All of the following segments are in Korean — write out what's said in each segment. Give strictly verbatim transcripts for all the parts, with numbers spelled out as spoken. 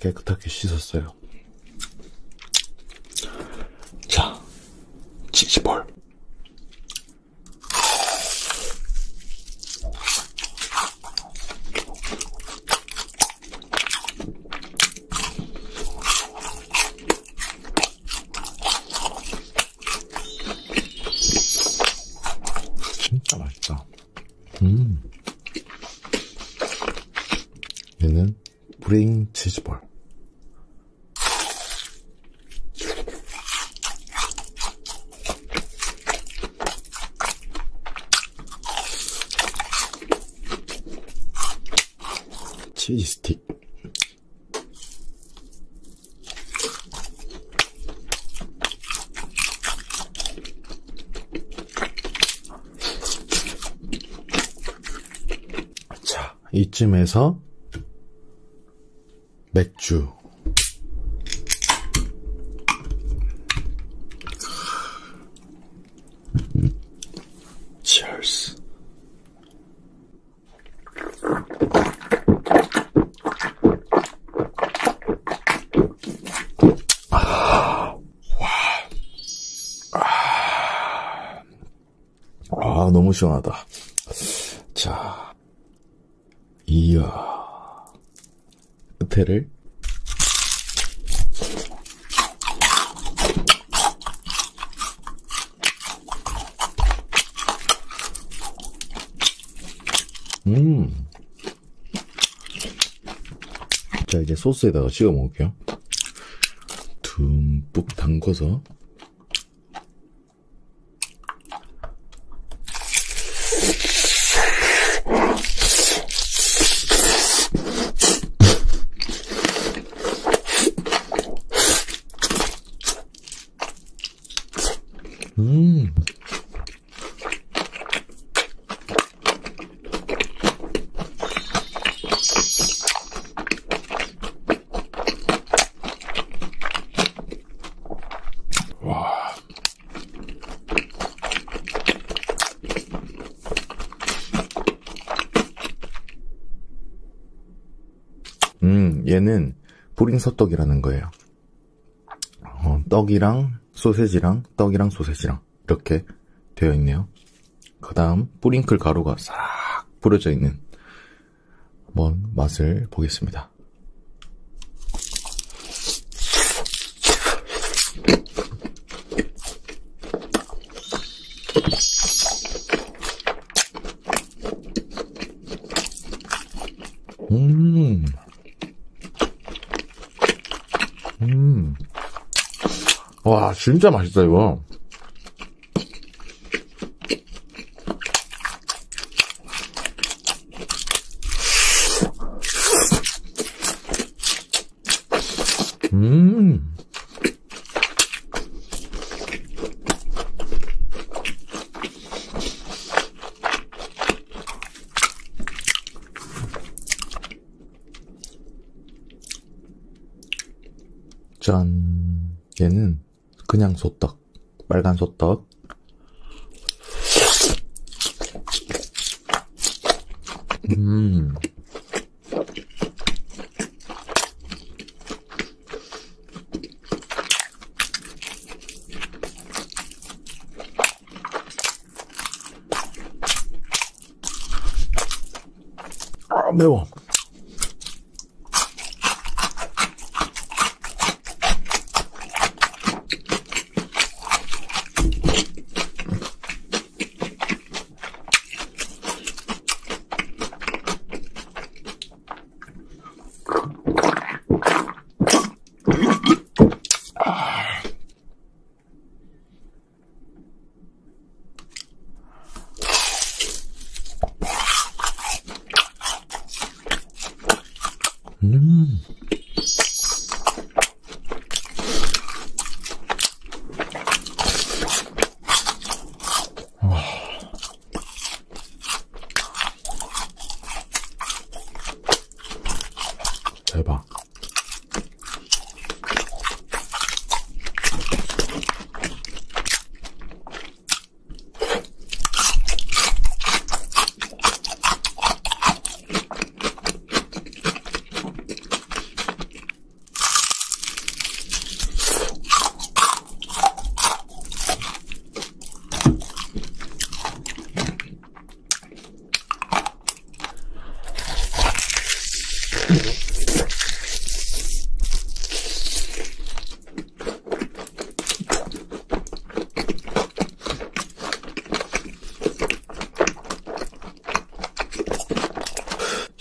깨끗하게 씻었어요. 자, 치즈볼. 진짜 맛있다. 음. 얘는 뿌링 치즈볼. 치즈 스틱. 자, 이쯤에서 맥주. Cheers. 아, 와. 아, 아, 너무 시원하다. 자, 이야. 끝에를 음. 자, 이제 소스에다가 찍어 먹을게요. 듬뿍 담궈서. 음. 와. 음, 얘는 뿌링서떡이라는 거예요. 어, 떡이랑 소세지랑 떡이랑 소세지랑 이렇게 되어 있네요. 그 다음 뿌링클 가루가 싹 뿌려져 있는, 한번 맛을 보겠습니다. 음. 음. 와, 진짜 맛있다, 이거. 음. 짠. 얘는 그냥 소떡, 빨간 소떡. 음. 아, 매워.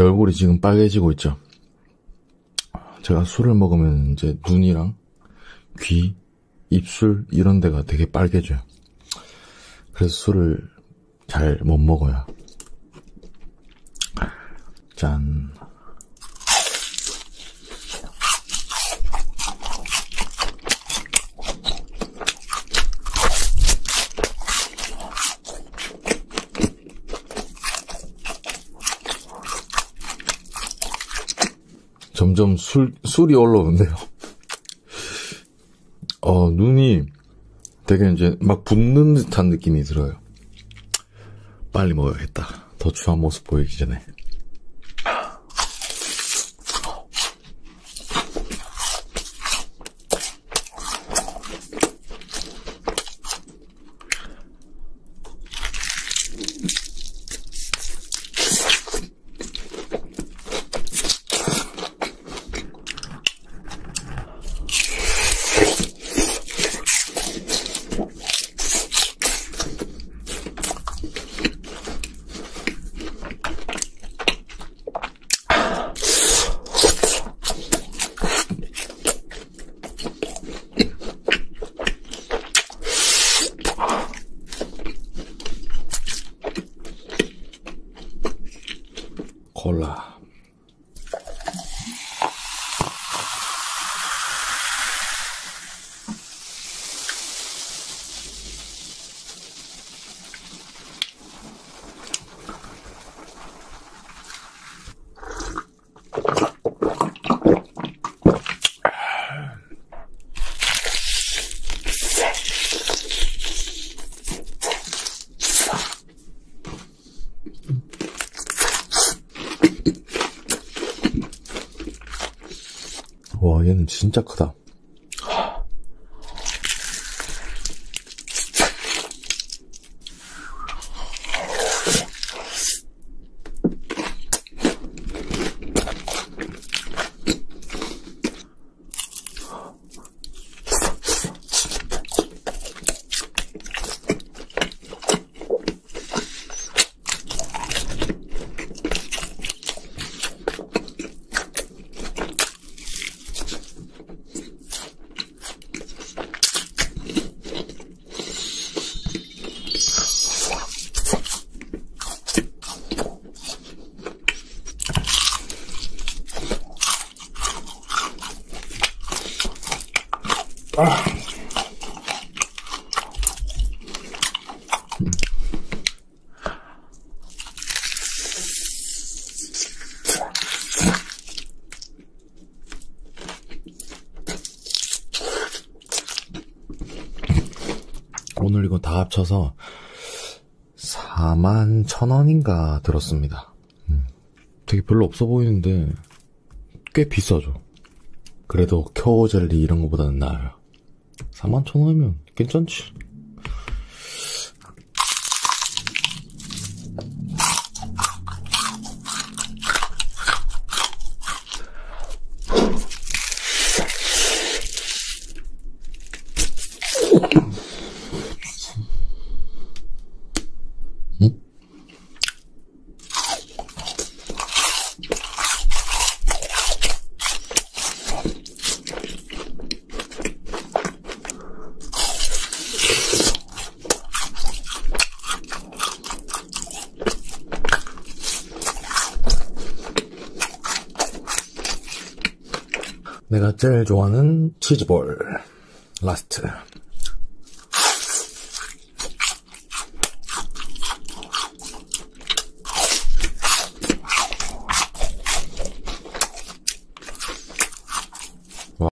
제 얼굴이 지금 빨개지고 있죠. 제가 술을 먹으면 이제 눈이랑 귀, 입술 이런 데가 되게 빨개져요. 그래서 술을 잘 못 먹어요. 짠. 점점 술, 술이 올라오는데요. 어, 눈이 되게 이제 막 붓는 듯한 느낌이 들어요. 빨리 먹어야겠다. 더 추한 모습 보이기 전에. 콜라. 와, 얘는 진짜 크다. 오늘 이거 다 합쳐서 사만 천 원인가 들었습니다. 음. 되게 별로 없어 보이는데 꽤 비싸죠. 그래도 케이호젤리 이런 거보다는 나아요. 사만 천 원이면 괜찮지. 내가 제일 좋아하는 치즈볼 라스트.